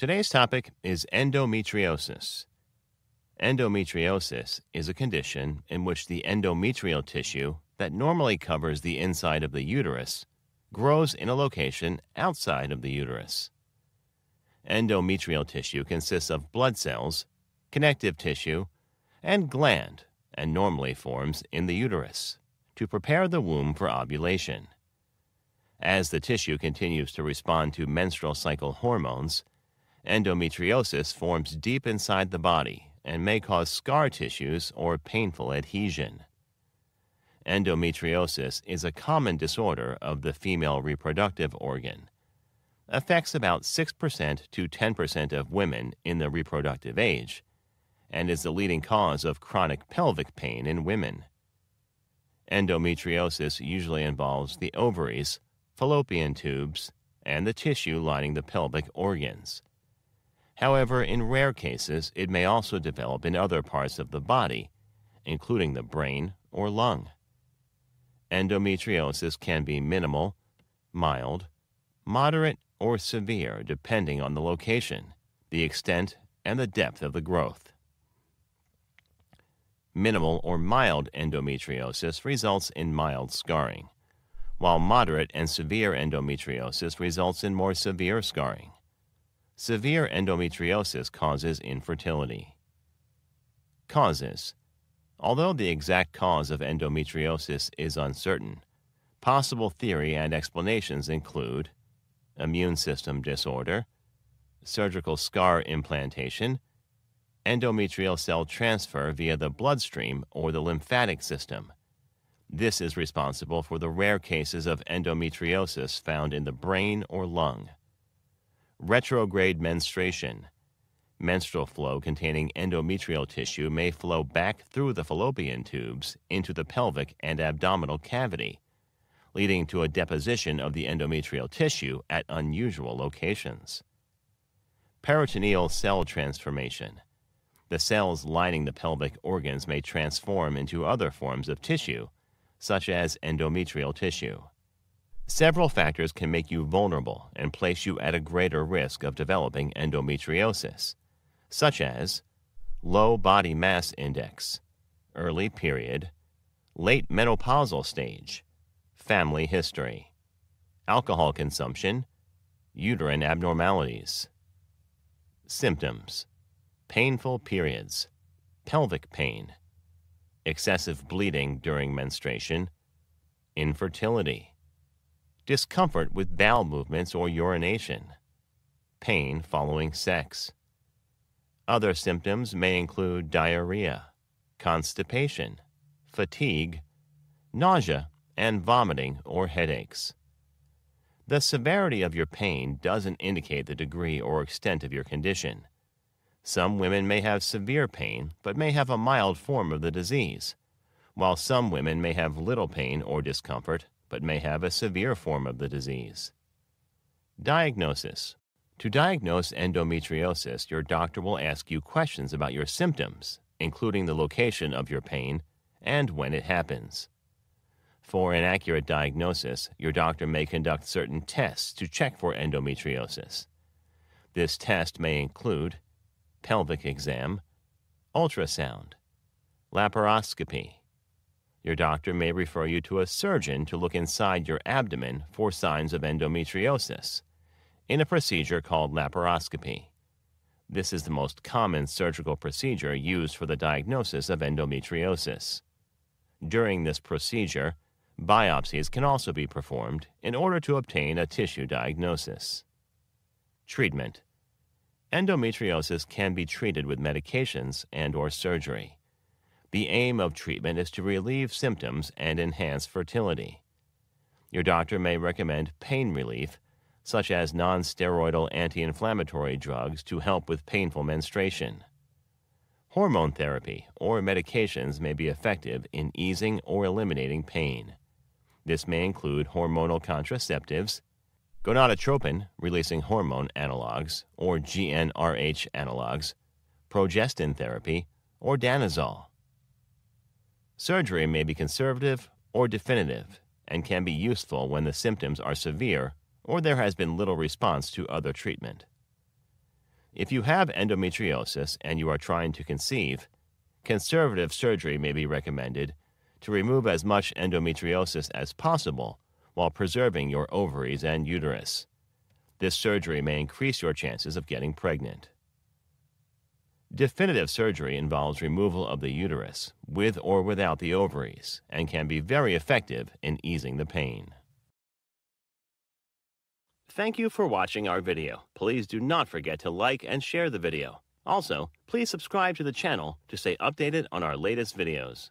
Today's topic is endometriosis. Endometriosis is a condition in which the endometrial tissue that normally covers the inside of the uterus grows in a location outside of the uterus. Endometrial tissue consists of blood cells, connective tissue, and gland, and normally forms in the uterus to prepare the womb for ovulation. As the tissue continues to respond to menstrual cycle hormones, endometriosis forms deep inside the body and may cause scar tissues or painful adhesion. Endometriosis is a common disorder of the female reproductive organ. Affects about 6% to 10% of women in the reproductive age and is the leading cause of chronic pelvic pain in women. Endometriosis usually involves the ovaries, fallopian tubes, and the tissue lining the pelvic organs. However, in rare cases, it may also develop in other parts of the body, including the brain or lung. Endometriosis can be minimal, mild, moderate, or severe depending on the location, the extent, and the depth of the growth. Minimal or mild endometriosis results in mild scarring, while moderate and severe endometriosis results in more severe scarring. Severe endometriosis causes infertility. Causes. Although the exact cause of endometriosis is uncertain, possible theory and explanations include immune system disorder, surgical scar implantation, endometrial cell transfer via the bloodstream or the lymphatic system. This is responsible for the rare cases of endometriosis found in the brain or lung. Retrograde menstruation. Menstrual flow containing endometrial tissue may flow back through the fallopian tubes into the pelvic and abdominal cavity, leading to a deposition of the endometrial tissue at unusual locations. Peritoneal cell transformation. The cells lining the pelvic organs may transform into other forms of tissue, such as endometrial tissue. Several factors can make you vulnerable and place you at a greater risk of developing endometriosis, such as low body mass index, early period, late menopausal stage, family history, alcohol consumption, uterine abnormalities. Symptoms: painful periods, pelvic pain, excessive bleeding during menstruation, infertility, discomfort with bowel movements or urination, pain following sex. Other symptoms may include diarrhea, constipation, fatigue, nausea, and vomiting or headaches. The severity of your pain doesn't indicate the degree or extent of your condition. Some women may have severe pain but may have a mild form of the disease, while some women may have little pain or discomfort but may have a severe form of the disease. Diagnosis. To diagnose endometriosis, your doctor will ask you questions about your symptoms, including the location of your pain and when it happens. For an accurate diagnosis, your doctor may conduct certain tests to check for endometriosis. This test may include pelvic exam, ultrasound, laparoscopy. Your doctor may refer you to a surgeon to look inside your abdomen for signs of endometriosis in a procedure called laparoscopy. This is the most common surgical procedure used for the diagnosis of endometriosis. During this procedure, biopsies can also be performed in order to obtain a tissue diagnosis. Treatment. Endometriosis can be treated with medications and/or surgery. The aim of treatment is to relieve symptoms and enhance fertility. Your doctor may recommend pain relief, such as non-steroidal anti-inflammatory drugs to help with painful menstruation. Hormone therapy or medications may be effective in easing or eliminating pain. This may include hormonal contraceptives, gonadotropin-releasing hormone analogs or GNRH analogs, progestin therapy, or danazol. Surgery may be conservative or definitive and can be useful when the symptoms are severe or there has been little response to other treatment. If you have endometriosis and you are trying to conceive, conservative surgery may be recommended to remove as much endometriosis as possible while preserving your ovaries and uterus. This surgery may increase your chances of getting pregnant. Definitive surgery involves removal of the uterus, with or without the ovaries, and can be very effective in easing the pain. Thank you for watching our video. Please do not forget to like and share the video. Also, please subscribe to the channel to stay updated on our latest videos.